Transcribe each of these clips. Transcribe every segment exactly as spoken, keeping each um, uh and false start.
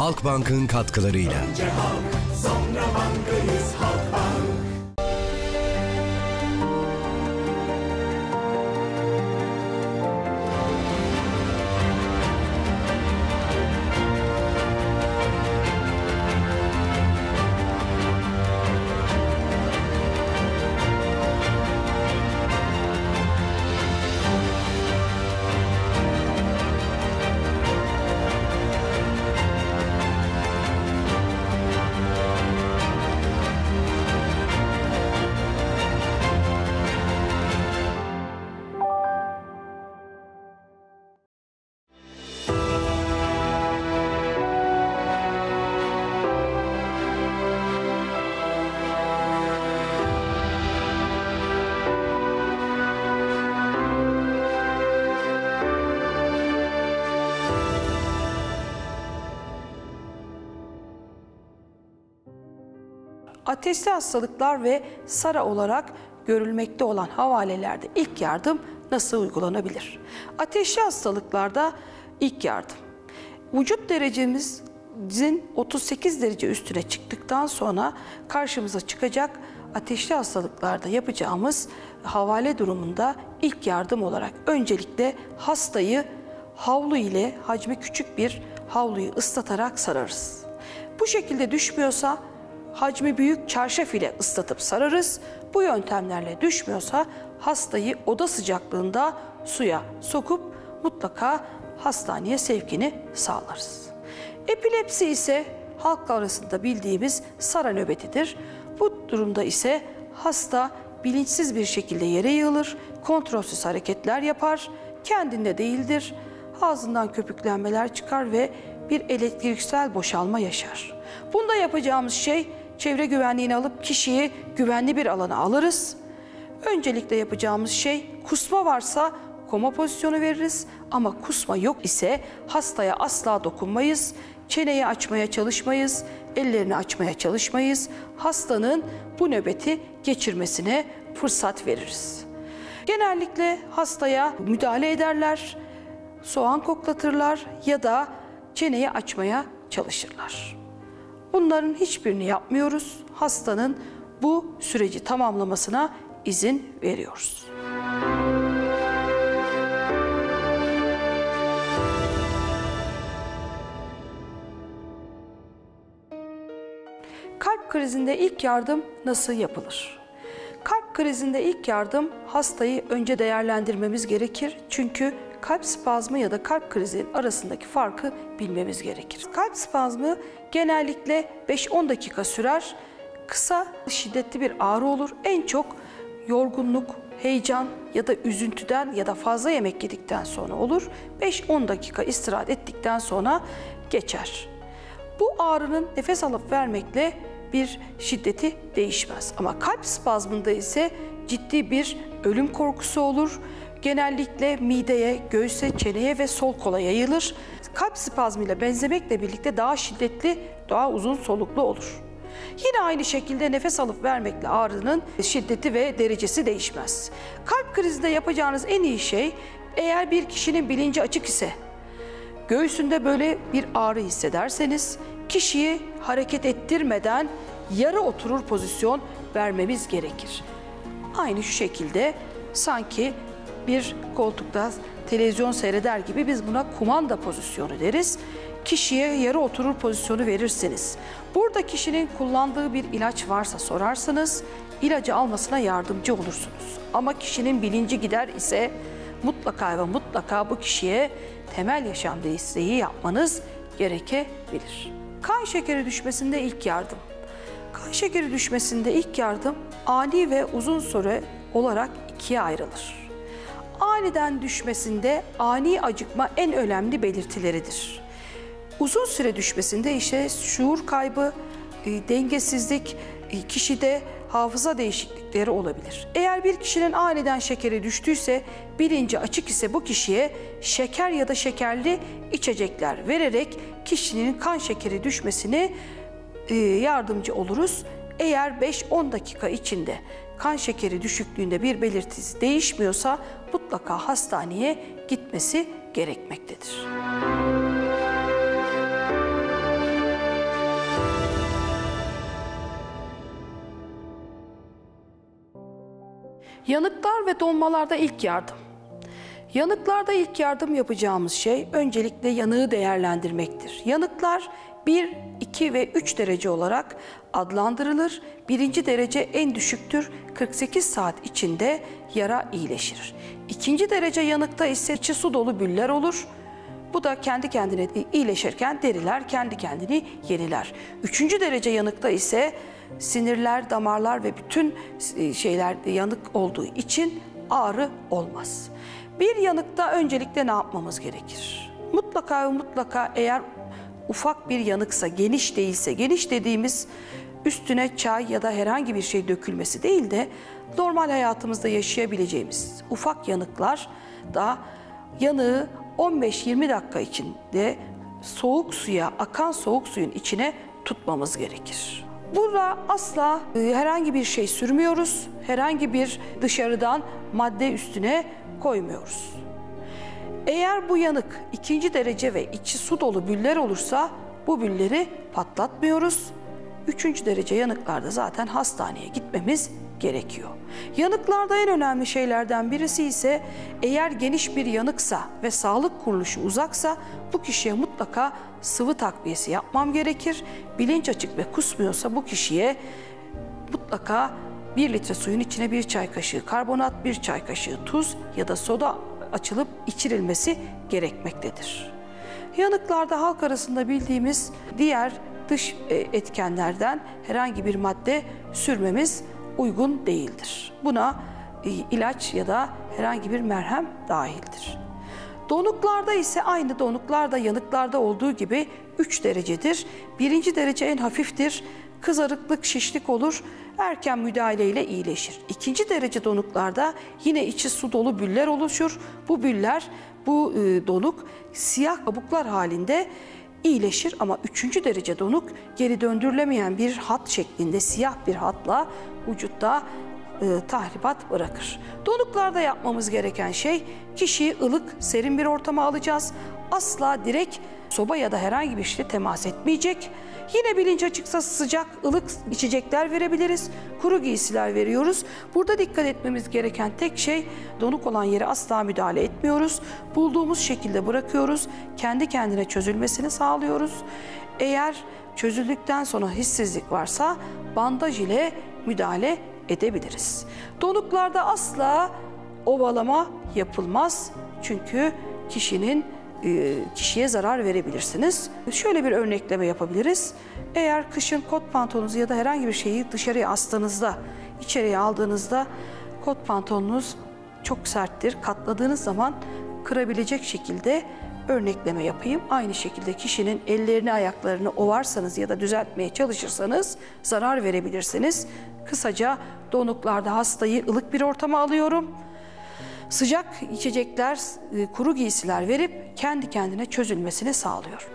Halkbank'ın katkılarıyla. Önce halk, sonra bankayız Halkbank. Ateşli hastalıklar ve SARA olarak görülmekte olan havalelerde ilk yardım nasıl uygulanabilir? Ateşli hastalıklarda ilk yardım. Vücut derecemizin otuz sekiz derece üstüne çıktıktan sonra karşımıza çıkacak ateşli hastalıklarda yapacağımız havale durumunda ilk yardım olarak öncelikle hastayı havlu ile hacmi küçük bir havluyu ıslatarak sararız. Bu şekilde düşmüyorsa hacmi büyük çarşaf ile ıslatıp sararız. Bu yöntemlerle düşmüyorsa hastayı oda sıcaklığında suya sokup mutlaka hastaneye sevkini sağlarız. Epilepsi ise halk arasında bildiğimiz SARA nöbetidir. Bu durumda ise hasta bilinçsiz bir şekilde yere yığılır, kontrolsüz hareketler yapar, kendinde değildir, ağzından köpüklenmeler çıkar ve bir elektriksel boşalma yaşar. Bunda yapacağımız şey çevre güvenliğini alıp kişiyi güvenli bir alana alırız. Öncelikle yapacağımız şey kusma varsa koma pozisyonu veririz ama kusma yok ise hastaya asla dokunmayız. Çeneyi açmaya çalışmayız, ellerini açmaya çalışmayız. Hastanın bu nöbeti geçirmesine fırsat veririz. Genellikle hastaya müdahale ederler, soğan koklatırlar ya da çeneyi açmaya çalışırlar. Bunların hiçbirini yapmıyoruz. Hastanın bu süreci tamamlamasına izin veriyoruz. Kalp krizinde ilk yardım nasıl yapılır? Kalp krizinde ilk yardım hastayı önce değerlendirmemiz gerekir. Çünkü kalp spazmı ya da kalp krizi arasındaki farkı bilmemiz gerekir. Kalp spazmı genellikle beş on dakika sürer. Kısa, şiddetli bir ağrı olur. En çok yorgunluk, heyecan ya da üzüntüden ya da fazla yemek yedikten sonra olur. beş on dakika istirahat ettikten sonra geçer. Bu ağrının nefes alıp vermekle bir şiddeti değişmez. Ama kalp spazmında ise ciddi bir ölüm korkusu olur. Genellikle mideye, göğüse, çeneye ve sol kola yayılır. Kalp spazmıyla benzemekle birlikte daha şiddetli, daha uzun soluklu olur. Yine aynı şekilde nefes alıp vermekle ağrının şiddeti ve derecesi değişmez. Kalp krizinde yapacağınız en iyi şey, eğer bir kişinin bilinci açık ise, göğsünde böyle bir ağrı hissederseniz, kişiyi hareket ettirmeden yarı oturur pozisyon vermemiz gerekir. Aynı şu şekilde sanki bir koltukta televizyon seyreder gibi biz buna kumanda pozisyonu deriz. Kişiye yarı oturur pozisyonu verirsiniz. Burada kişinin kullandığı bir ilaç varsa sorarsanız ilacı almasına yardımcı olursunuz. Ama kişinin bilinci gider ise mutlaka ve mutlaka bu kişiye temel yaşam desteği yapmanız gerekebilir. Kan şekeri düşmesinde ilk yardım. Kan şekeri düşmesinde ilk yardım ani ve uzun süre olarak ikiye ayrılır. Aniden düşmesinde ani acıkma en önemli belirtileridir. Uzun süre düşmesinde işte şuur kaybı, dengesizlik, kişide hafıza değişiklikleri olabilir. Eğer bir kişinin aniden şekeri düştüyse, bilinci açık ise bu kişiye şeker ya da şekerli içecekler vererek kişinin kan şekeri düşmesine yardımcı oluruz. Eğer beş on dakika içinde kan şekeri düşüklüğünde bir belirtisi değişmiyorsa mutlaka hastaneye gitmesi gerekmektedir. Yanıklar ve donmalarda ilk yardım. Yanıklarda ilk yardım yapacağımız şey öncelikle yanığı değerlendirmektir. Yanıklar bir, iki ve üç derece olarak adlandırılır. birinci derece en düşüktür. kırk sekiz saat içinde yara iyileşir. ikinci derece yanıkta ise içi su dolu büller olur. Bu da kendi kendine iyileşirken deriler kendi kendini yeniler. Üçüncü derece yanıkta ise sinirler, damarlar ve bütün şeylerde yanık olduğu için ağrı olmaz. Bir yanıkta öncelikle ne yapmamız gerekir? Mutlaka ve mutlaka eğer ufak bir yanıksa, geniş değilse, geniş dediğimiz üstüne çay ya da herhangi bir şey dökülmesi değil de normal hayatımızda yaşayabileceğimiz ufak yanıklar da yanığı on beş yirmi dakika içinde soğuk suya, akan soğuk suyun içine tutmamız gerekir. Burada asla herhangi bir şey sürmüyoruz, herhangi bir dışarıdan madde üstüne koymuyoruz. Eğer bu yanık ikinci derece ve içi su dolu büller olursa bu bülleri patlatmıyoruz. Üçüncü derece yanıklarda zaten hastaneye gitmemiz gerekiyor. Yanıklarda en önemli şeylerden birisi ise eğer geniş bir yanıksa ve sağlık kuruluşu uzaksa bu kişiye mutlaka sıvı takviyesi yapmam gerekir. Bilinç açık ve kusmuyorsa bu kişiye mutlaka bir litre suyun içine bir çay kaşığı karbonat, bir çay kaşığı tuz ya da soda açılıp içirilmesi gerekmektedir. Yanıklarda halk arasında bildiğimiz diğer dış etkenlerden herhangi bir madde sürmemiz uygun değildir. Buna ilaç ya da herhangi bir merhem dahildir. Donuklarda ise aynı donuklarda yanıklarda olduğu gibi üç derecedir. birinci derece en hafiftir. Kızarıklık, şişlik olur. Erken müdahaleyle iyileşir. ikinci derece donuklarda yine içi su dolu büller oluşur. Bu büller, bu donuk siyah kabuklar halinde iyileşir ama üçüncü derece donuk geri döndürülemeyen bir hat şeklinde siyah bir hatla vücutta e, tahribat bırakır. Donuklarda yapmamız gereken şey kişiyi ılık, serin bir ortama alacağız. Asla direkt soba ya da herhangi bir şeyle temas etmeyecek. Yine bilinç açıksa sıcak, ılık içecekler verebiliriz. Kuru giysiler veriyoruz. Burada dikkat etmemiz gereken tek şey donuk olan yere asla müdahale etmiyoruz. Bulduğumuz şekilde bırakıyoruz. Kendi kendine çözülmesini sağlıyoruz. Eğer çözüldükten sonra hissizlik varsa bandaj ile müdahale edebiliriz. Donuklarda asla ovalama yapılmaz. Çünkü kişinin kişiye zarar verebilirsiniz. Şöyle bir örnekleme yapabiliriz. Eğer kışın kot pantolonunuzu ya da herhangi bir şeyi dışarıya astığınızda, içeriye aldığınızda kot pantolonunuz çok serttir. Katladığınız zaman kırabilecek şekilde örnekleme yapayım. Aynı şekilde kişinin ellerini, ayaklarını ovarsanız ya da düzeltmeye çalışırsanız zarar verebilirsiniz. Kısaca donuklarda hastayı ılık bir ortama alıyorum. Sıcak içecekler, kuru giysiler verip kendi kendine çözülmesini sağlıyor.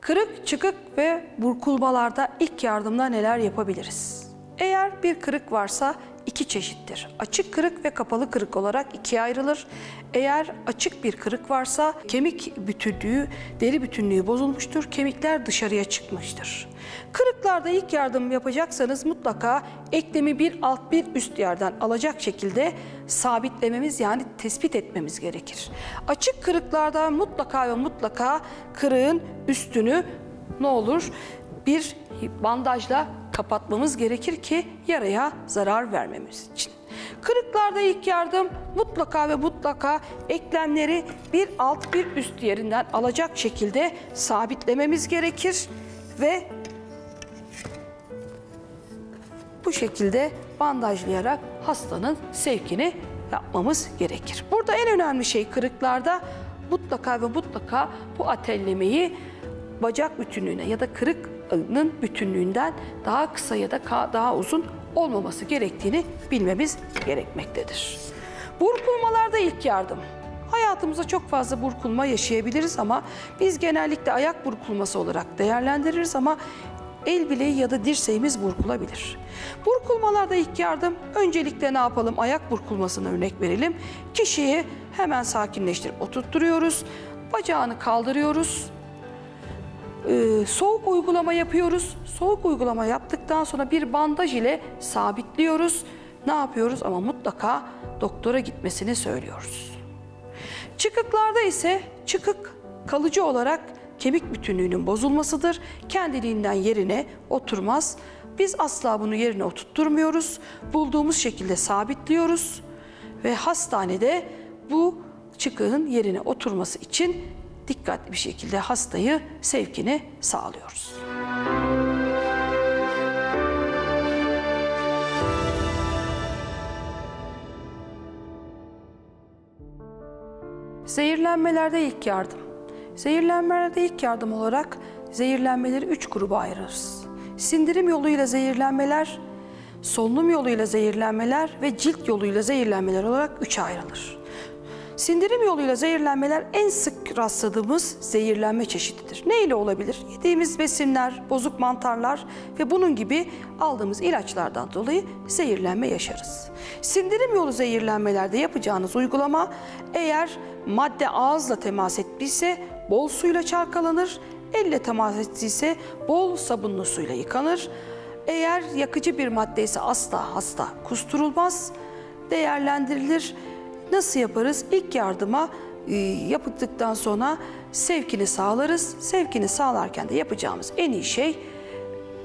Kırık, çıkık ve burkulmalarda ilk yardımda neler yapabiliriz? Eğer bir kırık varsa iki çeşittir. Açık kırık ve kapalı kırık olarak ikiye ayrılır. Eğer açık bir kırık varsa kemik bütünlüğü, deri bütünlüğü bozulmuştur. Kemikler dışarıya çıkmıştır. Kırıklarda ilk yardım yapacaksanız mutlaka eklemi bir alt bir üst yerden alacak şekilde sabitlememiz yani tespit etmemiz gerekir. Açık kırıklarda mutlaka ve mutlaka kırığın üstünü ne olur bir bandajla kapatmamız gerekir ki yaraya zarar vermemiz için. Kırıklarda ilk yardım mutlaka ve mutlaka eklemleri bir alt bir üst yerinden alacak şekilde sabitlememiz gerekir ve bu şekilde bandajlayarak hastanın sevkini yapmamız gerekir. Burada en önemli şey kırıklarda mutlaka ve mutlaka bu atellemeyi bacak bütünlüğüne ya da kırıkın bütünlüğünden daha kısa ya da daha uzun olmaması gerektiğini bilmemiz gerekmektedir. Burkulmalarda ilk yardım. Hayatımızda çok fazla burkulma yaşayabiliriz ama biz genellikle ayak burkulması olarak değerlendiririz ama el bileği ya da dirseğimiz burkulabilir. Burkulmalarda ilk yardım öncelikle ne yapalım? Ayak burkulmasına örnek verelim. Kişiyi hemen sakinleştirip oturtturuyoruz. Bacağını kaldırıyoruz. Ee, soğuk uygulama yapıyoruz. Soğuk uygulama yaptıktan sonra bir bandaj ile sabitliyoruz. Ne yapıyoruz? Ama mutlaka doktora gitmesini söylüyoruz. Çıkıklarda ise çıkık kalıcı olarak kemik bütünlüğünün bozulmasıdır. Kendiliğinden yerine oturmaz. Biz asla bunu yerine oturtturmuyoruz. Bulduğumuz şekilde sabitliyoruz ve hastanede bu çıkığın yerine oturması için dikkatli bir şekilde hastayı sevkine sağlıyoruz. Zehirlenmelerde ilk yardım. Zehirlenmelerde ilk yardım olarak zehirlenmeleri üç gruba ayırırız. Sindirim yoluyla zehirlenmeler, solunum yoluyla zehirlenmeler ve cilt yoluyla zehirlenmeler olarak üçe ayrılır. Sindirim yoluyla zehirlenmeler en sık rastladığımız zehirlenme çeşididir. Ne ile olabilir? Yediğimiz besinler, bozuk mantarlar ve bunun gibi aldığımız ilaçlardan dolayı zehirlenme yaşarız. Sindirim yolu zehirlenmelerde yapacağınız uygulama, eğer madde ağızla temas ettiyse bol suyla çalkalanır, elle temas ettiyse bol sabunlu suyla yıkanır. Eğer yakıcı bir madde ise asla hasta kusturulmaz, değerlendirilir. Nasıl yaparız? İlk yardıma e, yapıldıktan sonra sevkini sağlarız. Sevkini sağlarken de yapacağımız en iyi şey,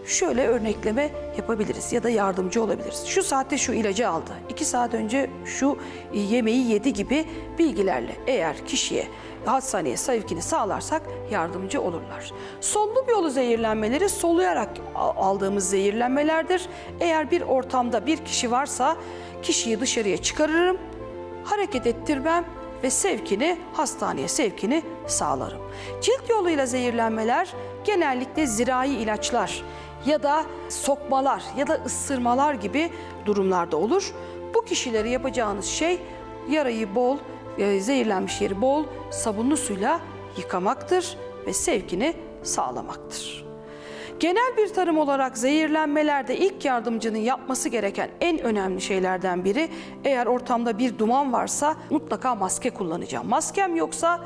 şöyle örnekleme yapabiliriz ya da yardımcı olabiliriz. Şu saatte şu ilacı aldı, iki saat önce şu yemeği yedi gibi bilgilerle eğer kişiye, hastaneye sevkini sağlarsak yardımcı olurlar. Solunum yolu zehirlenmeleri soluyarak aldığımız zehirlenmelerdir. Eğer bir ortamda bir kişi varsa kişiyi dışarıya çıkarırım, hareket ettirmem ve sevkini, hastaneye sevkini sağlarım. Cilt yoluyla zehirlenmeler genellikle zirai ilaçlar ya da sokmalar ya da ısırmalar gibi durumlarda olur. Bu kişilere yapacağınız şey, yarayı bol, zehirlenmiş yeri bol sabunlu suyla yıkamaktır ve sevkini sağlamaktır. Genel bir tarım olarak zehirlenmelerde ilk yardımcının yapması gereken en önemli şeylerden biri, eğer ortamda bir duman varsa mutlaka maske kullanacağım. Maskem yoksa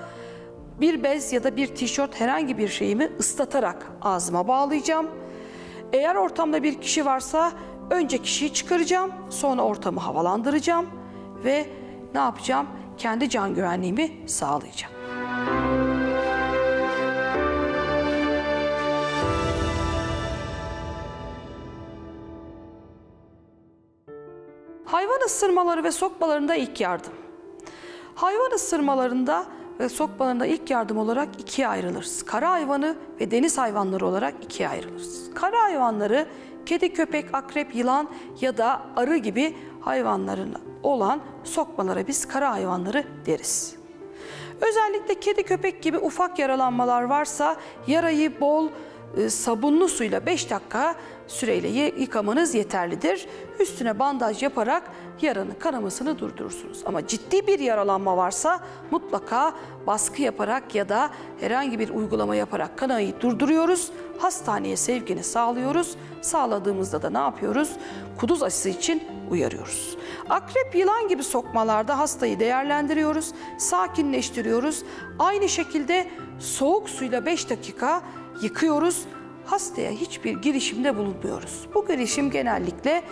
bir bez ya da bir tişört, herhangi bir şeyimi ıslatarak ağzıma bağlayacağım. Eğer ortamda bir kişi varsa önce kişiyi çıkaracağım, sonra ortamı havalandıracağım ve ne yapacağım? Kendi can güvenliğimi sağlayacağım. Hayvan ısırmaları ve sokmalarında ilk yardım. Hayvan ısırmalarında ve sokmalarında ilk yardım olarak ikiye ayrılırız. Kara hayvanı ve deniz hayvanları olarak ikiye ayrılırız. Kara hayvanları kedi, köpek, akrep, yılan ya da arı gibi hayvanların olan sokmalara biz kara hayvanları deriz. Özellikle kedi, köpek gibi ufak yaralanmalar varsa yarayı bol sabunlu suyla beş dakika süreyle yıkamanız yeterlidir. Üstüne bandaj yaparak yaranın kanamasını durdurursunuz. Ama ciddi bir yaralanma varsa mutlaka baskı yaparak ya da herhangi bir uygulama yaparak kanamayı durduruyoruz. Hastaneye sevkini sağlıyoruz. Sağladığımızda da ne yapıyoruz? Kuduz aşısı için uyarıyoruz. Akrep, yılan gibi sokmalarda hastayı değerlendiriyoruz. Sakinleştiriyoruz. Aynı şekilde soğuk suyla beş dakika yıkıyoruz. Hastaya hiçbir girişimde bulunmuyoruz. Bu girişim genellikle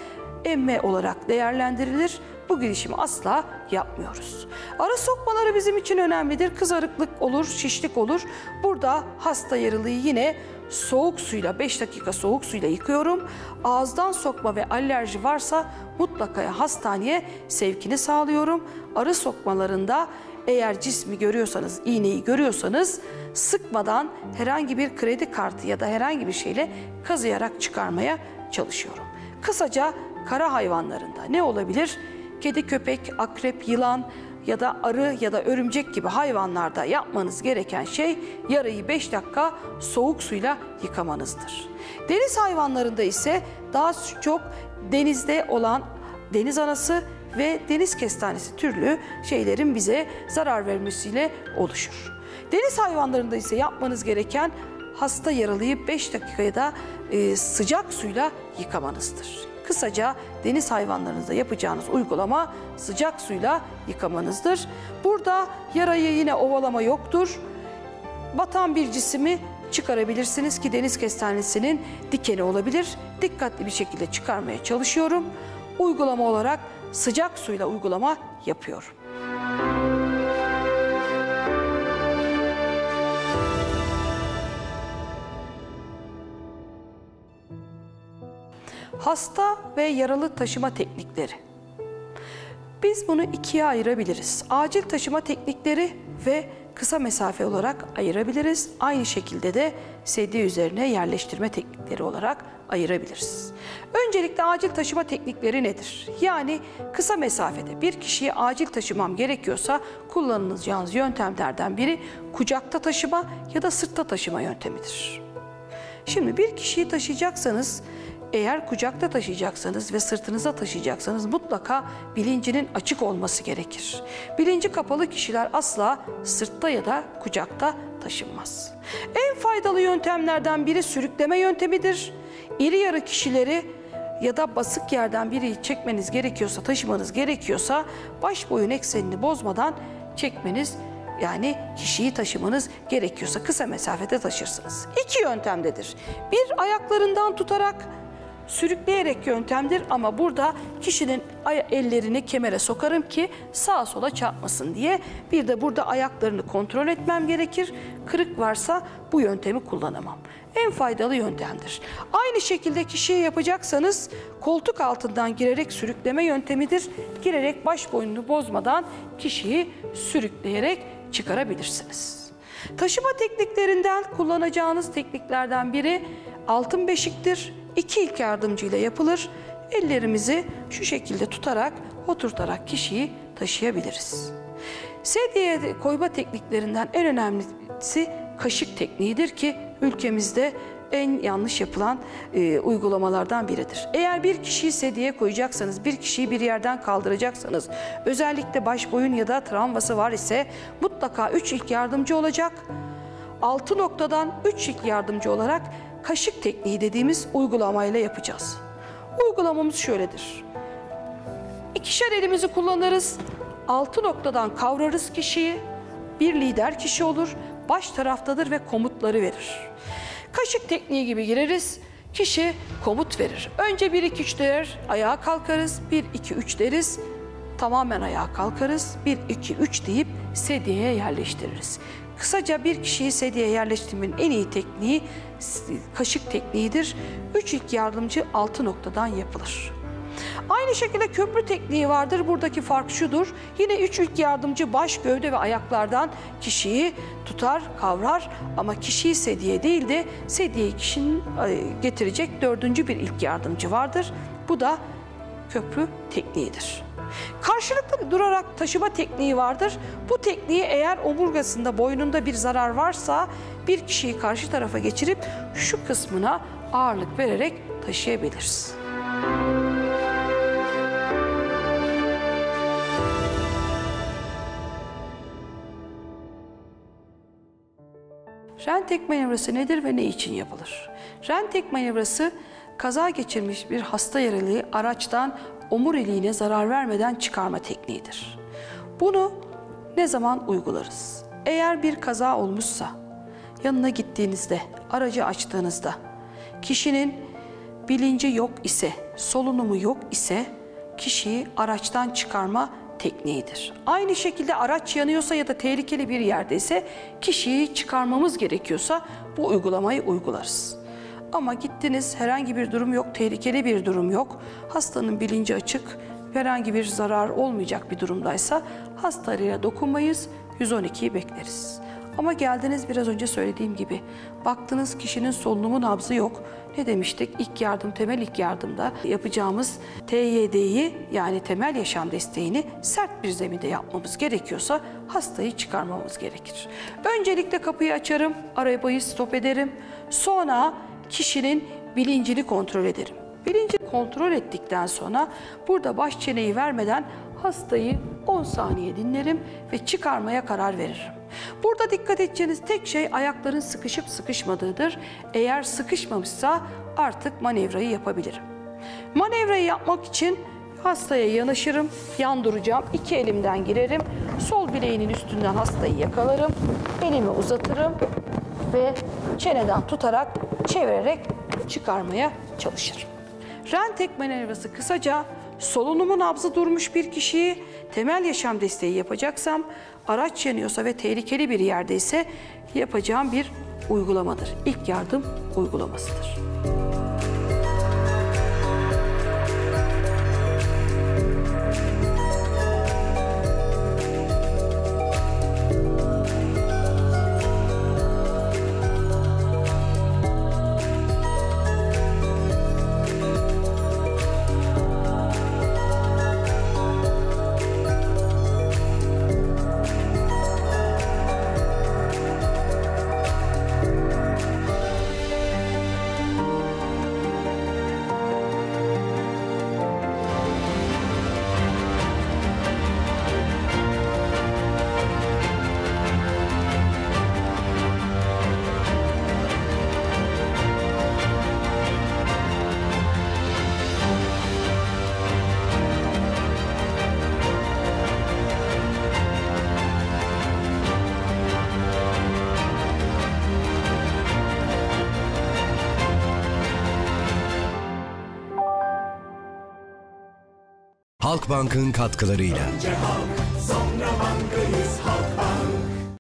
emme olarak değerlendirilir. Bu girişimi asla yapmıyoruz. Arı sokmaları bizim için önemlidir. Kızarıklık olur, şişlik olur. Burada hasta yaralıyı yine soğuk suyla, beş dakika soğuk suyla yıkıyorum. Ağızdan sokma ve alerji varsa mutlaka hastaneye sevkini sağlıyorum. Arı sokmalarında eğer cismi görüyorsanız, iğneyi görüyorsanız sıkmadan herhangi bir kredi kartı ya da herhangi bir şeyle kazıyarak çıkarmaya çalışıyorum. Kısaca kara hayvanlarında ne olabilir? Kedi, köpek, akrep, yılan ya da arı ya da örümcek gibi hayvanlarda yapmanız gereken şey yarayı beş dakika soğuk suyla yıkamanızdır. Deniz hayvanlarında ise daha çok denizde olan deniz anası ve deniz kestanesi türlü şeylerin bize zarar vermesiyle oluşur. Deniz hayvanlarında ise yapmanız gereken hasta yaralıyı beş dakikaya da e, sıcak suyla yıkamanızdır. Kısaca deniz hayvanlarınızda yapacağınız uygulama sıcak suyla yıkamanızdır. Burada yarayı yine ovalama yoktur. batan bir cismi çıkarabilirsiniz ki deniz kestanesinin dikeni olabilir. Dikkatli bir şekilde çıkarmaya çalışıyorum. Uygulama olarak sıcak suyla uygulama yapıyorum. Hasta ve yaralı taşıma teknikleri. Biz bunu ikiye ayırabiliriz. Acil taşıma teknikleri ve kısa mesafe olarak ayırabiliriz. Aynı şekilde de sedye üzerine yerleştirme teknikleri olarak ayırabiliriz. Öncelikle acil taşıma teknikleri nedir? Yani kısa mesafede bir kişiyi acil taşımam gerekiyorsa kullanılacağınız yöntemlerden biri kucakta taşıma ya da sırtta taşıma yöntemidir. Şimdi bir kişiyi taşıyacaksanız, eğer kucakta taşıyacaksanız ve sırtınıza taşıyacaksanız mutlaka bilincinin açık olması gerekir. Bilinci kapalı kişiler asla sırtta ya da kucakta taşınmaz. En faydalı yöntemlerden biri sürükleme yöntemidir. İri yarı kişileri ya da basık yerden biri çekmeniz gerekiyorsa, taşımanız gerekiyorsa baş boyun eksenini bozmadan çekmeniz gerekir. Yani kişiyi taşımanız gerekiyorsa kısa mesafede taşırsınız. İki yöntemdedir. Bir, ayaklarından tutarak sürükleyerek yöntemdir ama burada kişinin ellerini kemere sokarım ki sağa sola çarpmasın diye. Bir de burada ayaklarını kontrol etmem gerekir. Kırık varsa bu yöntemi kullanamam. En faydalı yöntemdir. Aynı şekilde kişiye yapacaksanız koltuk altından girerek sürükleme yöntemidir. Girerek baş boynunu bozmadan kişiyi sürükleyerek çıkarabilirsiniz. Taşıma tekniklerinden kullanacağınız tekniklerden biri altın beşiktir. İki ilk yardımcı ile yapılır. Ellerimizi şu şekilde tutarak, oturtarak kişiyi taşıyabiliriz. Sedyeye koyma tekniklerinden en önemlisi kaşık tekniğidir ki ülkemizde en yanlış yapılan e, uygulamalardan biridir. Eğer bir kişiyi sedyeye koyacaksanız, bir kişiyi bir yerden kaldıracaksanız, özellikle baş boyun ya da travması var ise mutlaka üç ilk yardımcı olacak. altı noktadan üç ilk yardımcı olarak kaşık tekniği dediğimiz uygulamayla yapacağız. Uygulamamız şöyledir. İkişer elimizi kullanırız. altı noktadan kavrarız kişiyi. Bir lider kişi olur. Baş taraftadır ve komutları verir. Kaşık tekniği gibi gireriz. Kişi komut verir. Önce bir iki üç der, ayağa kalkarız. bir iki üç deriz. Tamamen ayağa kalkarız. bir iki üç deyip sedyeye yerleştiririz. Kısaca bir kişiyi sedyeye yerleştirmenin en iyi tekniği kaşık tekniğidir. üç ilk yardımcı altı noktadan yapılır. Aynı şekilde köprü tekniği vardır. Buradaki fark şudur. Yine üç ilk yardımcı baş, gövde ve ayaklardan kişiyi tutar, kavrar ama kişiyi sedyeye değil de sedyeyi kişinin getirecek dördüncü bir ilk yardımcı vardır. Bu da köprü tekniğidir. Karşılıklı durarak taşıma tekniği vardır. Bu tekniği eğer omurgasında, boynunda bir zarar varsa bir kişiyi karşı tarafa geçirip şu kısmına ağırlık vererek taşıyabiliriz. Rentek manevrası nedir ve ne için yapılır? Rentek manevrası kaza geçirmiş bir hasta yaralıyı araçtan omuriliğine zarar vermeden çıkarma tekniğidir. Bunu ne zaman uygularız? Eğer bir kaza olmuşsa, yanına gittiğinizde, aracı açtığınızda, kişinin bilinci yok ise, solunumu yok ise kişiyi araçtan çıkarma tekniğidir. Aynı şekilde araç yanıyorsa ya da tehlikeli bir yerdeyse kişiyi çıkarmamız gerekiyorsa bu uygulamayı uygularız. Ama gittiniz, herhangi bir durum yok, tehlikeli bir durum yok, hastanın bilinci açık, herhangi bir zarar olmayacak bir durumdaysa hastaya dokunmayız, yüz on ikiyi bekleriz. Ama geldiniz, biraz önce söylediğim gibi baktınız kişinin solunumun nabzı yok. Ne demiştik? İlk yardım, temel ilk yardımda yapacağımız T Y D'yi yani temel yaşam desteğini sert bir zeminde yapmamız gerekiyorsa hastayı çıkarmamız gerekir. Öncelikle kapıyı açarım, arabayı stop ederim. Sonra kişinin bilincini kontrol ederim. Bilinci kontrol ettikten sonra burada baş çeneyi vermeden hastayı on saniye dinlerim ve çıkarmaya karar veririm. Burada dikkat edeceğiniz tek şey ayakların sıkışıp sıkışmadığıdır. Eğer sıkışmamışsa artık manevrayı yapabilirim. Manevrayı yapmak için hastaya yanaşırım, yandıracağım, iki elimden girerim, sol bileğinin üstünden hastayı yakalarım, elimi uzatırım ve çeneden tutarak çevirerek çıkarmaya çalışırım. Rentek manevrası kısaca solunumun nabzı durmuş bir kişiyi temel yaşam desteği yapacaksam, araç yanıyorsa ve tehlikeli bir yerdeyse yapacağım bir uygulamadır. İlk yardım uygulamasıdır. Halkbank'ın katkılarıyla. Önce halk, sonra bankayız.